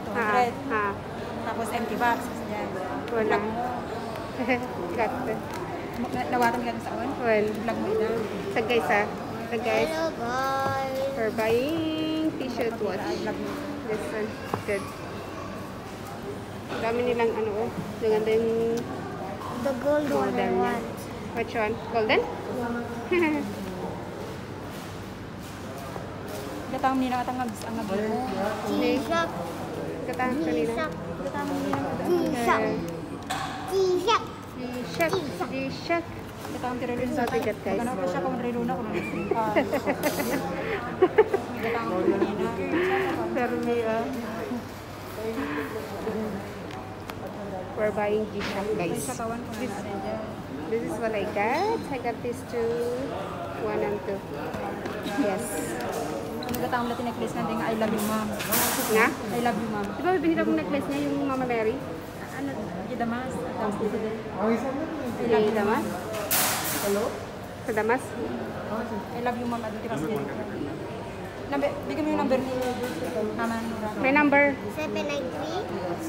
200. Tapos empty box. Yan. Wala. Got it. Nawaran ka na sa awan? Well. Vlog mo na. Sa guys ha. Sa guys. Hello guys. We're buying t-shirt watch. This one. Good. Dami nilang ano oh. Maganda yung the gold one I want. Which one? Golden? Katang nila katang ang abis. G-Shock. Katang nila. Katang nila. G-Shock. G-Shock. G-Shock. G-Shock. Katang tira rin sa tigat guys. Magano pa siya kung riluna kung nila. We're buying G-Shock guys. This is what I got. I got these two. 1 and 2. Yes. Katang natin necklace natin I love you ma'am. Na? I love you ma'am. Di ba binira kong necklace niya yung Mama Mary? Ano? Gidamas. Ilang Gidamas? Hello? Sa Damas? I love you ma'am. Bigyan mo yung number ni Mama Nura. May number? 793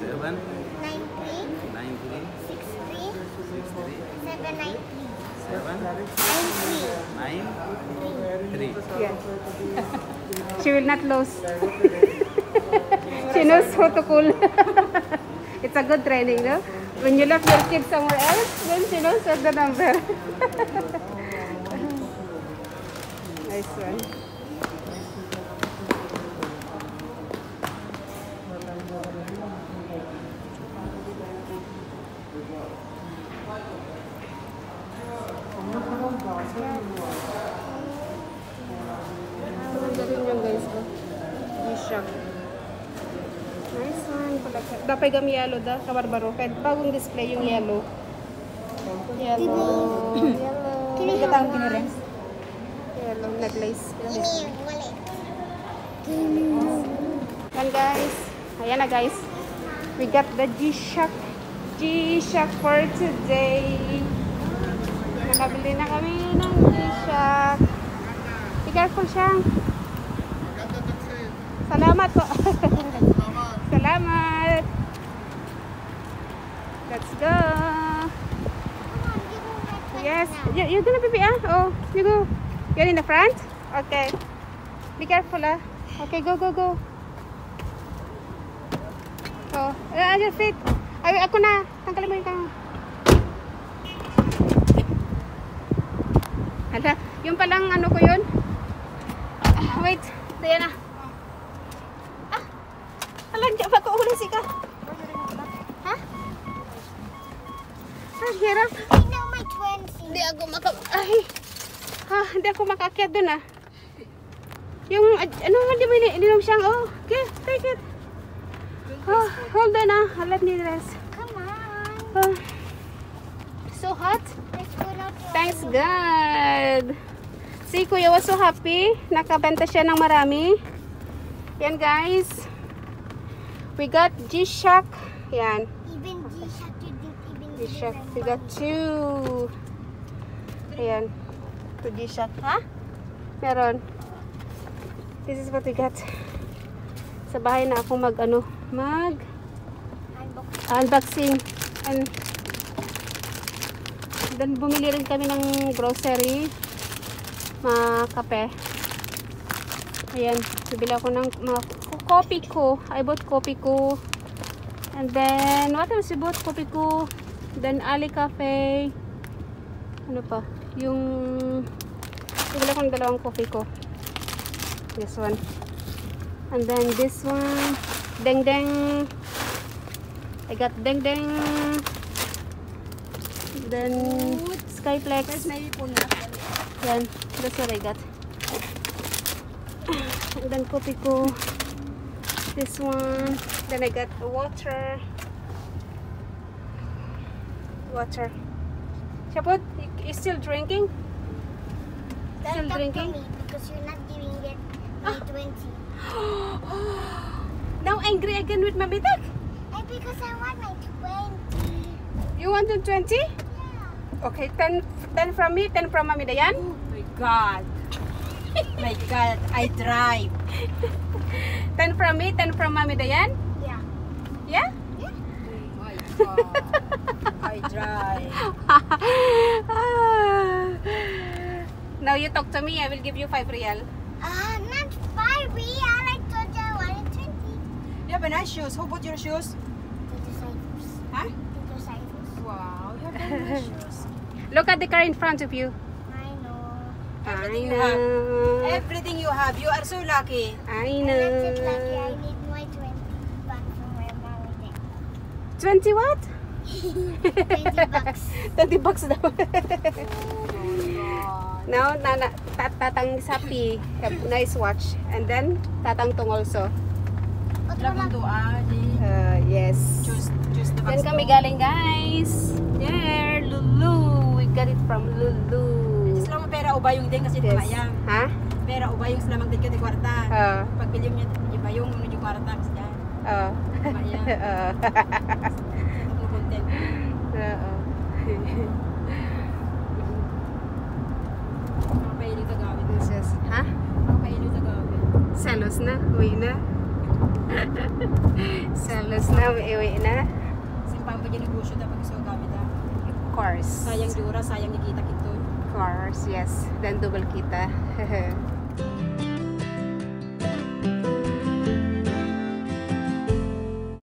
793 63 793 793 9 3. Yeah. She will not lose. She knows how to cool. It's a good training, no? When you left your kid somewhere else, then she knows the number. Nice one. Dapat gam yellow da sa barbaro. Kahit bagong display yung yellow. Yellow. Kinitang pinirem. Yellow na glaze. And guys, ayan na guys. We got the G-Shock. G-Shock for today. Nakabili na kami ng G-Shock. Be careful siya. Salamat po. Salamat. Let's go. Yes, you're gonna be ah. Oh, you go. You're in the front. Okay. Be careful ah. Okay, go go go. Oh, your feet. Ay, ako na. Tanggalin mo yung kang. Ala, yung palang ano ko yun. Wait, tayo na. Alanjak pa ko ulit sika. Ha? Ang hirap. Hindi ako makakakit doon ah. Yung ano hindi mo ininom siyang oh. Okay, take it. Oh, hold on ah. Let me rest. Come on. Oh. So hot. Thanks God. Si Kuya was so happy. Nakabenta siya ng marami. Yan guys. We got G-Shock. Yan. Even G-Shock, you didn't even G-Shock. We got 2. Ayan. 2 G-Shock. Ha? Meron. This is what we got. Sa bahay na ako mag unboxing. And then bumili rin kami ng grocery. Mga kape. Ayan. Bibili ako ng mga Kopiko. I bought Kopiko. And then, what else I bought? Kopiko. Then, Ali Cafe. Ano pa? Yung wala kong dalawang Kopiko. This one. And then, this one. Deng Deng. I got Deng Deng. Then, Skyplex. Yan. That's what I got. And then, Kopiko. This one. Then I got water. Water. Shaput, you still drinking? Don't talk to me because you're not giving it 20. Now angry again with Mami Tak? Because I want my 20. You want the 20? Yeah. Okay, 10 from me, 10 from Mami Dayan. Oh my God. My God, I drive. 10 from me, 10 from Mami Dayan? Yeah. I drive. Now you talk to me, I will give you 5 real. Not 5 real, I told you I wanted 20. You have a nice shoes. Who bought your shoes? Tito Cyphers. Huh? Tito Cyphers. Wow, you have very nice shoes. Look at the car in front of you. Everything you have. Everything you have. You are so lucky. I know. I'm not so lucky. I need my 20 back from my mom and dad. 20 what? 20 bucks. 20 bucks daw. Now, tatang sapi. Have nice watch. And then, tatang tong also. Yes. Choose the box. Then kami galing, guys. There, Lulu. We got it from Lulu. Sila mo pera o bayong din kasi yes. Tumayang. Ha? Pera o bayong sila magdikyo di kwarta. Pag pilim nyo, bayong muna yung kwarta kasi dyan. Tumayang. Magkukuntin. Mga pailo sa gawin. Ha? Mga pailo sa gawin. Salos na, uwi na. Salos na, uwi na. Simpang pa dyan nagusyo na pag iso gawin na. Of course. Sayang dura, sayang nikita kito. Cars, yes, dan double kita.